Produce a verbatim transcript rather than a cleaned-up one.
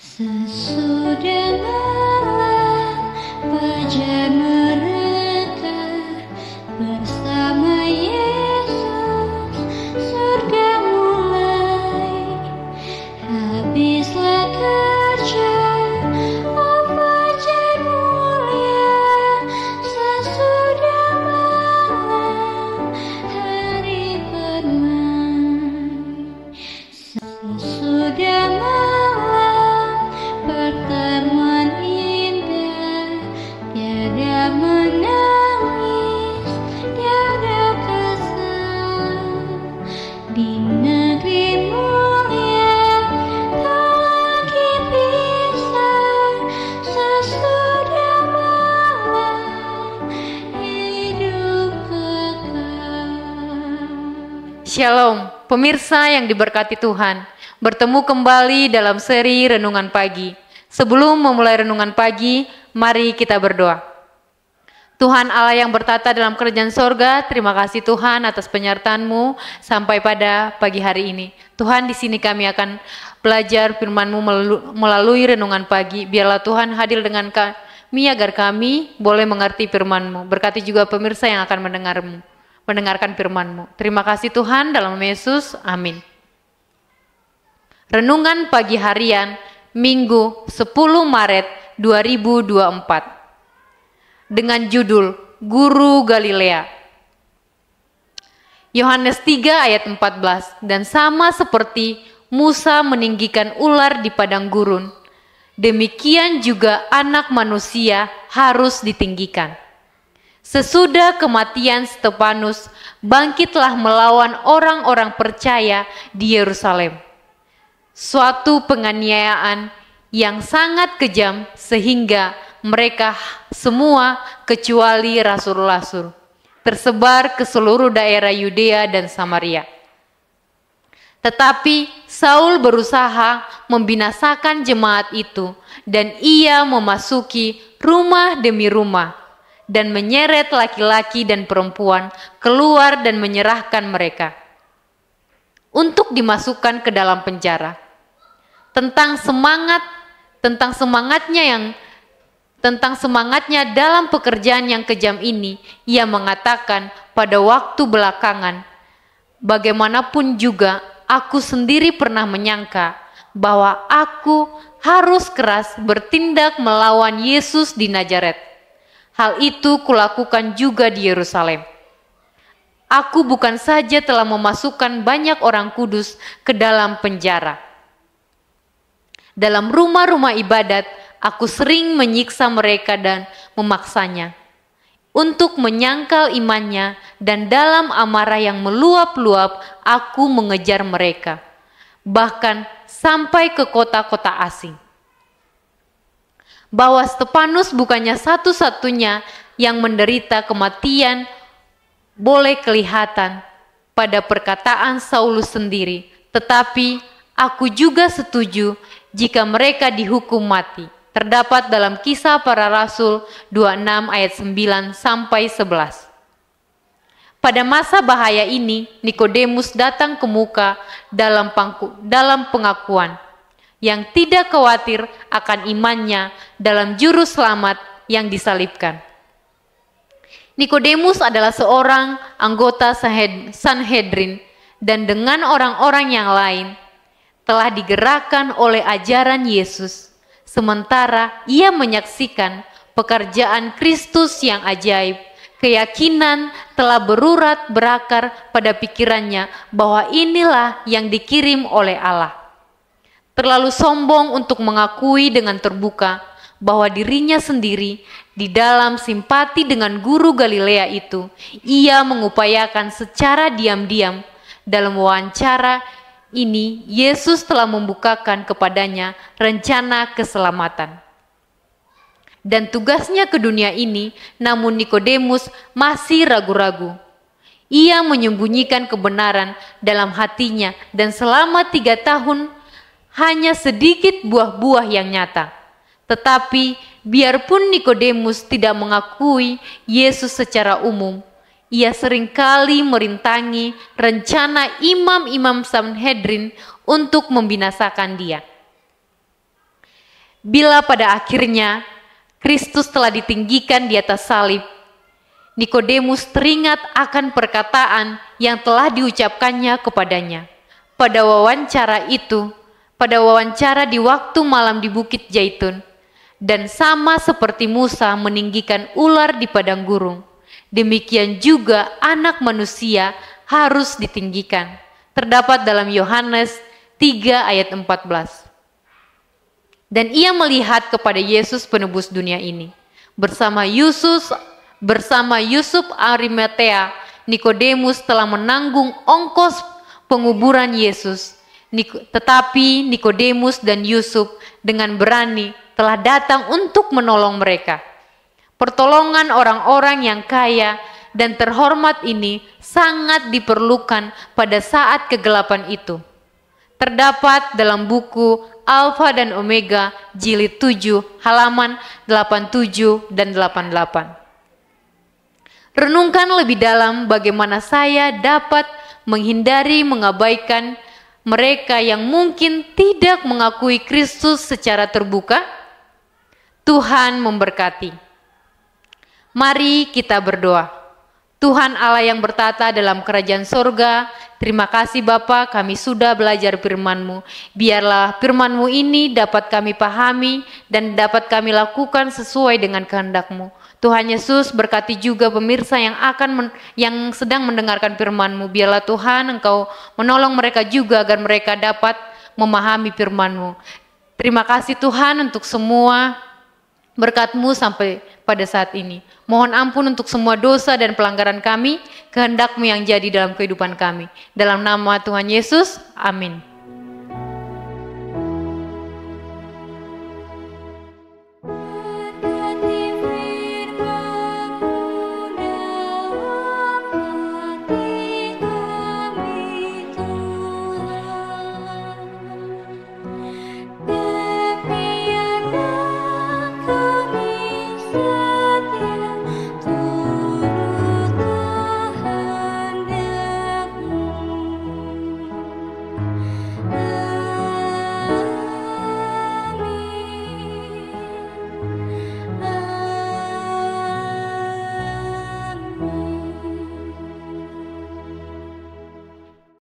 Sesudah malam fajar mereka bersama Yesus surga mulai, habislah kerja oh fajar mulia. Sesudah malam hari permai, sesudah malam pertemuan indah, tiada menangis, tiada kesal, di negeri mulia tak lagi pisah. Sesudah malam hidup kekal. Shalom pemirsa yang diberkati Tuhan, bertemu kembali dalam seri Renungan Pagi. Sebelum memulai renungan pagi, mari kita berdoa. Tuhan Allah yang bertata dalam kerajaan sorga, terima kasih Tuhan atas penyertaan-Mu sampai pada pagi hari ini. Tuhan, di sini kami akan belajar firman-Mu melalui renungan pagi. Biarlah Tuhan hadir dengan kami agar kami boleh mengerti firman-Mu. Berkati juga pemirsa yang akan mendengar-Mu, mendengarkan firman-Mu. Terima kasih Tuhan, dalam Yesus, amin. Renungan pagi harian Minggu sepuluh Maret dua ribu dua puluh empat dengan judul Guru Galilea. Yohanes tiga ayat empat belas, dan sama seperti Musa meninggikan ular di padang gurun, demikian juga anak manusia harus ditinggikan. Sesudah kematian Stepanus, bangkitlah melawan orang-orang percaya di Yerusalem. Suatu penganiayaan yang sangat kejam sehingga mereka semua kecuali rasul-rasul tersebar ke seluruh daerah Yudea dan Samaria. Tetapi Saul berusaha membinasakan jemaat itu, dan ia memasuki rumah demi rumah dan menyeret laki-laki dan perempuan keluar dan menyerahkan mereka untuk dimasukkan ke dalam penjara. Tentang semangat, tentang semangatnya yang tentang semangatnya dalam pekerjaan yang kejam ini, ia mengatakan pada waktu belakangan, bagaimanapun juga aku sendiri pernah menyangka bahwa aku harus keras bertindak melawan Yesus di Nazaret. Hal itu kulakukan juga di Yerusalem. Aku bukan saja telah memasukkan banyak orang kudus ke dalam penjara. Dalam rumah-rumah ibadat, aku sering menyiksa mereka dan memaksanya untuk menyangkal imannya, dan dalam amarah yang meluap-luap, aku mengejar mereka, bahkan sampai ke kota-kota asing. Bahwa Stepanus bukannya satu-satunya yang menderita kematian, boleh kelihatan pada perkataan Saulus sendiri, tetapi aku juga setuju jika mereka dihukum mati. Terdapat dalam Kisah Para Rasul dua puluh enam ayat sembilan sampai sebelas. Pada masa bahaya ini, Nikodemus datang ke muka dalam pangku, dalam pengakuan yang tidak khawatir akan imannya dalam juru selamat yang disalibkan. Nikodemus adalah seorang anggota Sanhedrin, dan dengan orang-orang yang lain telah digerakkan oleh ajaran Yesus, sementara ia menyaksikan pekerjaan Kristus yang ajaib. Keyakinan telah berurat berakar pada pikirannya bahwa inilah yang dikirim oleh Allah. Terlalu sombong untuk mengakui dengan terbuka bahwa dirinya sendiri di dalam simpati dengan Guru Galilea itu, ia mengupayakan secara diam-diam. Dalam wawancara ini, Yesus telah membukakan kepadanya rencana keselamatan dan tugasnya ke dunia ini, namun Nikodemus masih ragu-ragu. Ia menyembunyikan kebenaran dalam hatinya, dan selama tiga tahun hanya sedikit buah-buah yang nyata. Tetapi Biarpun Nikodemus tidak mengakui Yesus secara umum, ia seringkali merintangi rencana imam-imam Sanhedrin untuk membinasakan dia. Bila pada akhirnya Kristus telah ditinggikan di atas salib, Nikodemus teringat akan perkataan yang telah diucapkannya kepadanya pada wawancara itu, pada wawancara di waktu malam di Bukit Zaitun. Dan sama seperti Musa meninggikan ular di padang gurun, demikian juga anak manusia harus ditinggikan. Terdapat dalam Yohanes tiga ayat empat belas. Dan ia melihat kepada Yesus penebus dunia ini. Bersama Yesus, bersama Yusuf Arimatea, Nikodemus telah menanggung ongkos penguburan Yesus. Tetapi Nikodemus dan Yusuf dengan berani telah datang untuk menolong mereka. Pertolongan orang-orang yang kaya dan terhormat ini sangat diperlukan pada saat kegelapan itu. Terdapat dalam buku Alfa dan Omega jilid tujuh halaman delapan puluh tujuh dan delapan puluh delapan. Renungkan lebih dalam bagaimana saya dapat menghindari mengabaikan mereka yang mungkin tidak mengakui Kristus secara terbuka. Tuhan memberkati. Mari kita berdoa. Tuhan Allah yang bertata dalam kerajaan sorga, terima kasih Bapa, kami sudah belajar firman-Mu. Biarlah firman-Mu ini dapat kami pahami dan dapat kami lakukan sesuai dengan kehendak-Mu. Tuhan Yesus, berkati juga pemirsa yang akan men, yang sedang mendengarkan firman-Mu. Biarlah Tuhan Engkau menolong mereka juga agar mereka dapat memahami firman-Mu. Terima kasih Tuhan untuk semua berkat-Mu sampai pada saat ini. Mohon ampun untuk semua dosa dan pelanggaran kami, kehendak-Mu yang jadi dalam kehidupan kami. Dalam nama Tuhan Yesus, amin.